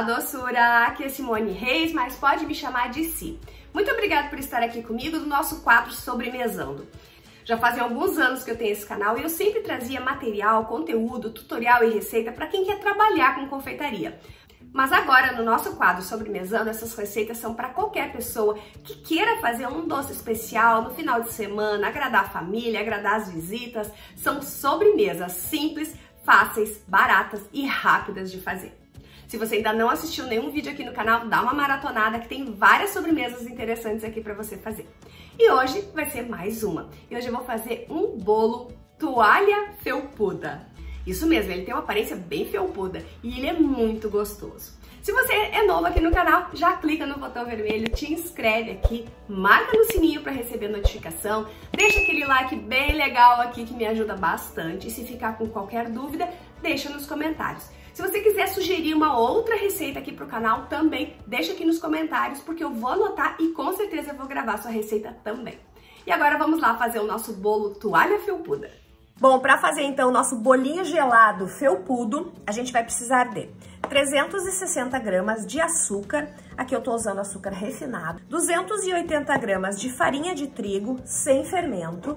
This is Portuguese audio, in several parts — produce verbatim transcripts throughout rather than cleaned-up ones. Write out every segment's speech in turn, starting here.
Olá, doçura! Aqui é Simone Reis, mas pode me chamar de Si. Muito obrigada por estar aqui comigo no nosso quadro Sobremesando. Já fazem alguns anos que eu tenho esse canal e eu sempre trazia material, conteúdo, tutorial e receita para quem quer trabalhar com confeitaria. Mas agora, no nosso quadro Sobremesando, essas receitas são para qualquer pessoa que queira fazer um doce especial no final de semana, agradar a família, agradar as visitas. São sobremesas simples, fáceis, baratas e rápidas de fazer. Se você ainda não assistiu nenhum vídeo aqui no canal, dá uma maratonada que tem várias sobremesas interessantes aqui para você fazer. E hoje vai ser mais uma. E hoje eu vou fazer um bolo toalha felpuda. Isso mesmo, ele tem uma aparência bem felpuda e ele é muito gostoso. Se você é novo aqui no canal, já clica no botão vermelho, te inscreve aqui, marca no sininho para receber notificação, deixa aquele like bem legal aqui que me ajuda bastante. E se ficar com qualquer dúvida, deixa nos comentários. Se você quiser sugerir uma outra receita aqui pro canal também, deixa aqui nos comentários porque eu vou anotar e com certeza eu vou gravar sua receita também. E agora vamos lá fazer o nosso bolo toalha felpuda. Bom, para fazer então o nosso bolinho gelado felpudo, a gente vai precisar de trezentos e sessenta gramas de açúcar, aqui eu tô usando açúcar refinado, duzentos e oitenta gramas de farinha de trigo sem fermento,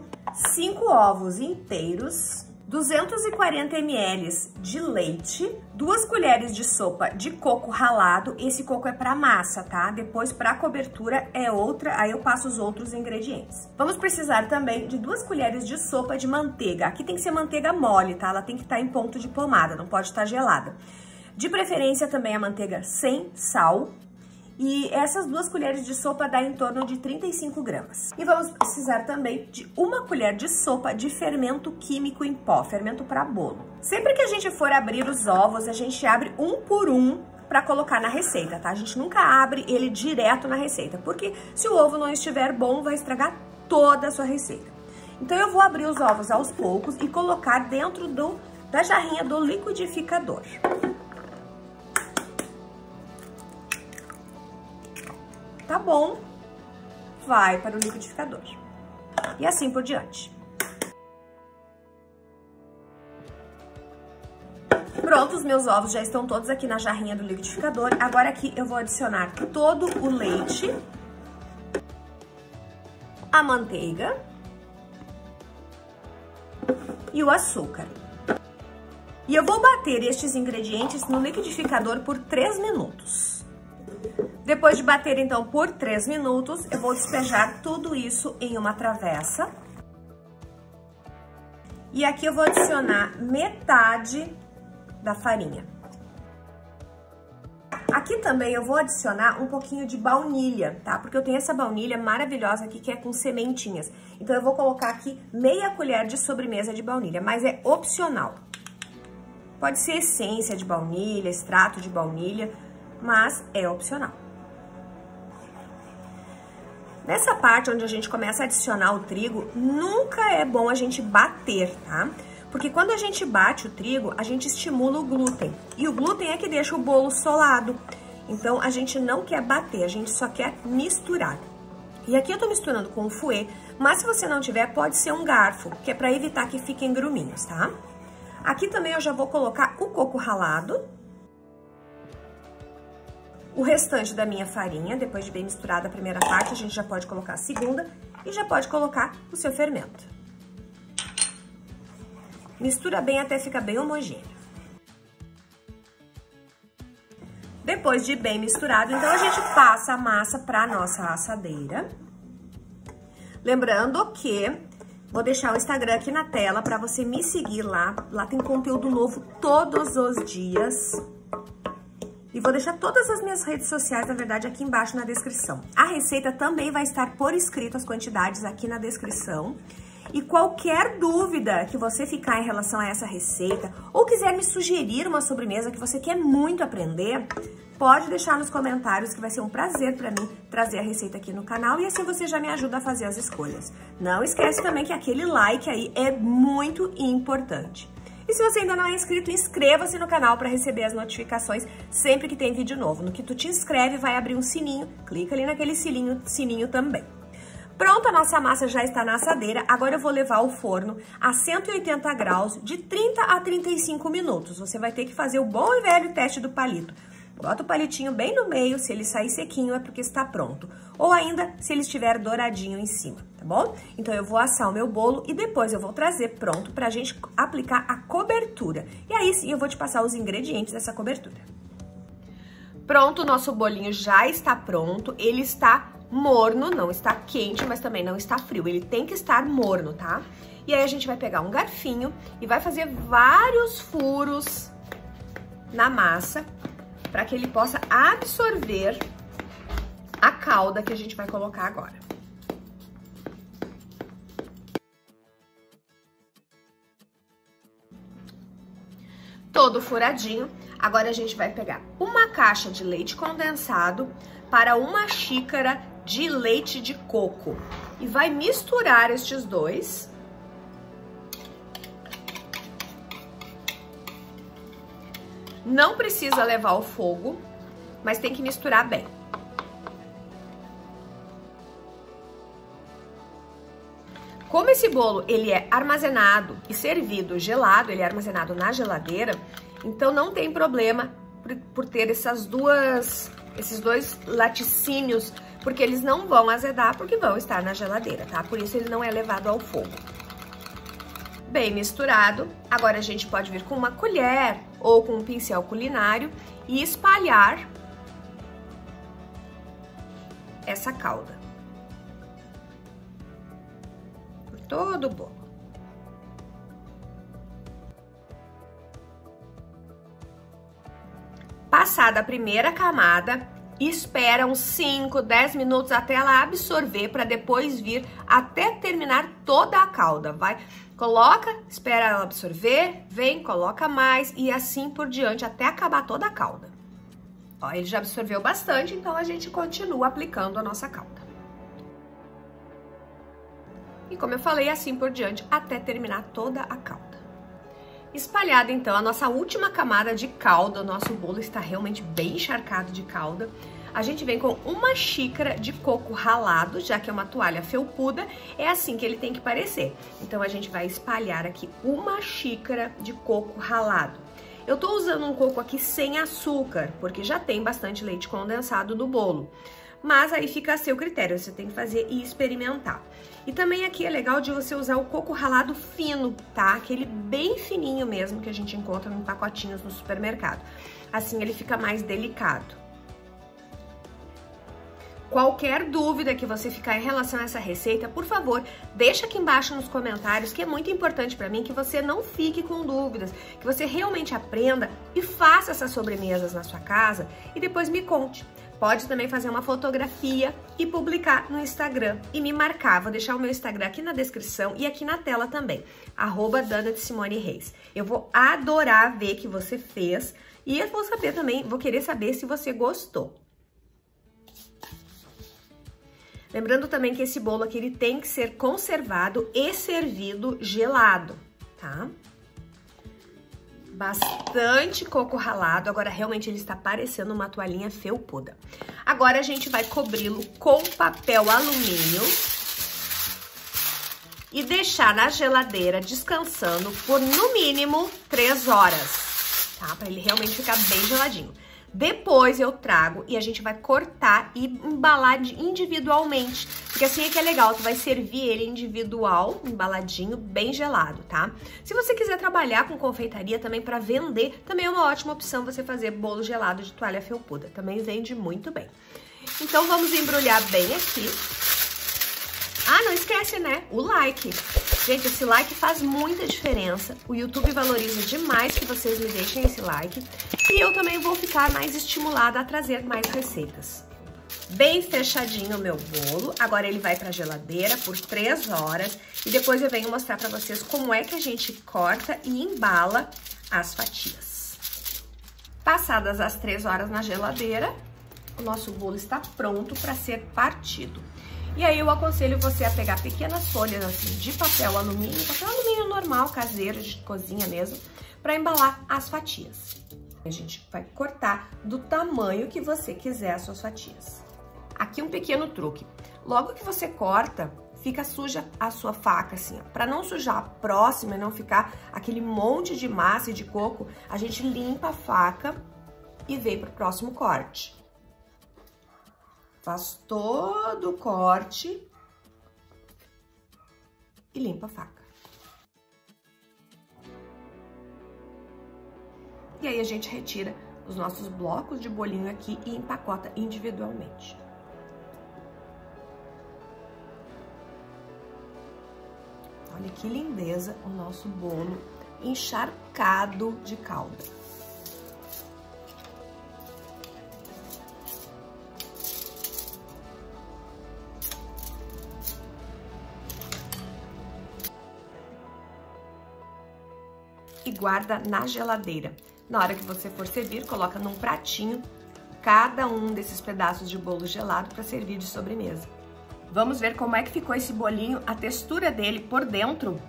cinco ovos inteiros, duzentos e quarenta mililitros de leite, duas colheres de sopa de coco ralado, esse coco é para massa, tá? Depois para cobertura é outra, aí eu passo os outros ingredientes. Vamos precisar também de duas colheres de sopa de manteiga, aqui tem que ser manteiga mole, tá? Ela tem que estar em ponto de pomada, não pode estar gelada. De preferência também a manteiga sem sal. E essas duas colheres de sopa dá em torno de trinta e cinco gramas. E vamos precisar também de uma colher de sopa de fermento químico em pó, fermento para bolo. Sempre que a gente for abrir os ovos, a gente abre um por um para colocar na receita, tá? A gente nunca abre ele direto na receita, porque se o ovo não estiver bom, vai estragar toda a sua receita. Então eu vou abrir os ovos aos poucos e colocar dentro do, da jarrinha do liquidificador. Tá bom, vai para o liquidificador e assim por diante. Pronto, os meus ovos já estão todos aqui na jarrinha do liquidificador. Agora aqui eu vou adicionar todo o leite, a manteiga e o açúcar. E eu vou bater estes ingredientes no liquidificador por três minutos. Depois de bater, então, por três minutos, eu vou despejar tudo isso em uma travessa. E aqui eu vou adicionar metade da farinha. Aqui também eu vou adicionar um pouquinho de baunilha, tá? Porque eu tenho essa baunilha maravilhosa aqui que é com sementinhas. Então, eu vou colocar aqui meia colher de sobremesa de baunilha, mas é opcional. Pode ser essência de baunilha, extrato de baunilha, mas é opcional. Nessa parte onde a gente começa a adicionar o trigo, nunca é bom a gente bater, tá? Porque quando a gente bate o trigo, a gente estimula o glúten. E o glúten é que deixa o bolo solado. Então, a gente não quer bater, a gente só quer misturar. E aqui eu tô misturando com o fouet, mas se você não tiver, pode ser um garfo, que é pra evitar que fiquem gruminhos, tá? Aqui também eu já vou colocar o coco ralado, o restante da minha farinha, depois de bem misturada a primeira parte, a gente já pode colocar a segunda e já pode colocar o seu fermento. Mistura bem até ficar bem homogêneo. Depois de bem misturado, então a gente passa a massa para a nossa assadeira. Lembrando que vou deixar o Instagram aqui na tela para você me seguir lá. Lá tem conteúdo novo todos os dias. E vou deixar todas as minhas redes sociais, na verdade, aqui embaixo na descrição. A receita também vai estar por escrito, as quantidades aqui na descrição. E qualquer dúvida que você ficar em relação a essa receita, ou quiser me sugerir uma sobremesa que você quer muito aprender, pode deixar nos comentários que vai ser um prazer para mim trazer a receita aqui no canal e assim você já me ajuda a fazer as escolhas. Não esquece também que aquele like aí é muito importante. E se você ainda não é inscrito, inscreva-se no canal para receber as notificações sempre que tem vídeo novo. No que tu te inscreve, vai abrir um sininho, clica ali naquele sininho, sininho também. Pronto, a nossa massa já está na assadeira, agora eu vou levar ao forno a cento e oitenta graus de trinta a trinta e cinco minutos. Você vai ter que fazer o bom e velho teste do palito. Bota o palitinho bem no meio, se ele sair sequinho é porque está pronto. Ou ainda, se ele estiver douradinho em cima, tá bom? Então eu vou assar o meu bolo e depois eu vou trazer pronto pra gente aplicar a cobertura. E aí sim eu vou te passar os ingredientes dessa cobertura. Pronto, o nosso bolinho já está pronto, ele está morno, não está quente, mas também não está frio, ele tem que estar morno, tá? E aí a gente vai pegar um garfinho e vai fazer vários furos na massa para que ele possa absorver a calda que a gente vai colocar agora. Todo furadinho. Agora a gente vai pegar uma caixa de leite condensado para uma xícara de leite de coco e vai misturar estes dois. Não precisa levar ao fogo, mas tem que misturar bem. Como esse bolo ele é armazenado e servido gelado, ele é armazenado na geladeira, então não tem problema por, por ter essas duas, esses dois laticínios, porque eles não vão azedar, porque vão estar na geladeira, tá? Por isso ele não é levado ao fogo. Bem misturado, agora a gente pode vir com uma colher ou com um pincel culinário e espalhar essa calda por todo o bolo. Passada a primeira camada, espera uns cinco, dez minutos até ela absorver para depois vir até terminar toda a calda. Vai, coloca, espera ela absorver, vem, coloca mais e assim por diante até acabar toda a calda. Ó, ele já absorveu bastante, então a gente continua aplicando a nossa calda. E como eu falei, assim por diante até terminar toda a calda. Espalhada então a nossa última camada de calda, o nosso bolo está realmente bem encharcado de calda. A gente vem com uma xícara de coco ralado, já que é uma toalha felpuda, é assim que ele tem que parecer. Então a gente vai espalhar aqui uma xícara de coco ralado. Eu tô usando um coco aqui sem açúcar, porque já tem bastante leite condensado no bolo. Mas aí fica a seu critério, você tem que fazer e experimentar. E também aqui é legal de você usar o coco ralado fino, tá? Aquele bem fininho mesmo que a gente encontra em pacotinhos no supermercado. Assim ele fica mais delicado. Qualquer dúvida que você ficar em relação a essa receita, por favor, deixa aqui embaixo nos comentários, que é muito importante para mim que você não fique com dúvidas, que você realmente aprenda e faça essas sobremesas na sua casa e depois me conte. Pode também fazer uma fotografia e publicar no Instagram e me marcar. Vou deixar o meu Instagram aqui na descrição e aqui na tela também, arroba donutssimonereis. Eu vou adorar ver que você fez e eu vou saber também, vou querer saber se você gostou. Lembrando também que esse bolo aqui ele tem que ser conservado e servido gelado, tá? Bastante coco ralado, agora realmente ele está parecendo uma toalhinha felpuda. Agora a gente vai cobri-lo com papel alumínio e deixar na geladeira descansando por no mínimo três horas, tá? Para ele realmente ficar bem geladinho. Depois eu trago e a gente vai cortar e embalar individualmente, porque assim é que é legal, tu vai servir ele individual, embaladinho, bem gelado, tá? Se você quiser trabalhar com confeitaria também para vender, também é uma ótima opção você fazer bolo gelado de toalha felpuda, também vende muito bem. Então vamos embrulhar bem aqui. Ah, não esquece, né? O like. Gente, esse like faz muita diferença. O YouTube valoriza demais que vocês me deixem esse like. E eu também vou ficar mais estimulada a trazer mais receitas. Bem fechadinho o meu bolo. Agora ele vai pra geladeira por três horas. E depois eu venho mostrar pra vocês como é que a gente corta e embala as fatias. Passadas as três horas na geladeira, o nosso bolo está pronto para ser partido. E aí eu aconselho você a pegar pequenas folhas assim de papel alumínio, papel alumínio normal, caseiro, de cozinha mesmo, para embalar as fatias. A gente vai cortar do tamanho que você quiser as suas fatias. Aqui um pequeno truque. Logo que você corta, fica suja a sua faca assim, para não sujar a próxima e não ficar aquele monte de massa e de coco, a gente limpa a faca e vem pro próximo corte. Faz todo o corte e limpa a faca. E aí a gente retira os nossos blocos de bolinho aqui e empacota individualmente. Olha que lindeza o nosso bolo encharcado de calda. E guarda na geladeira. Na hora que você for servir, coloca num pratinho cada um desses pedaços de bolo gelado para servir de sobremesa. Vamos ver como é que ficou esse bolinho, a textura dele por dentro.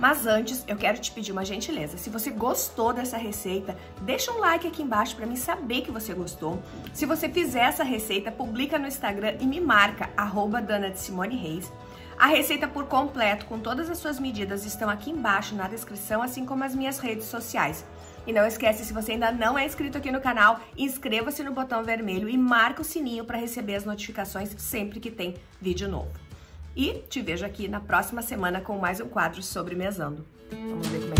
Mas antes, eu quero te pedir uma gentileza. Se você gostou dessa receita, deixa um like aqui embaixo para mim saber que você gostou. Se você fizer essa receita, publica no Instagram e me marca, arroba donutssimonereis. A receita por completo, com todas as suas medidas, estão aqui embaixo na descrição, assim como as minhas redes sociais. E não esquece, se você ainda não é inscrito aqui no canal, inscreva-se no botão vermelho e marca o sininho para receber as notificações sempre que tem vídeo novo. E te vejo aqui na próxima semana com mais um quadro Sobremesando. Vamos ver como é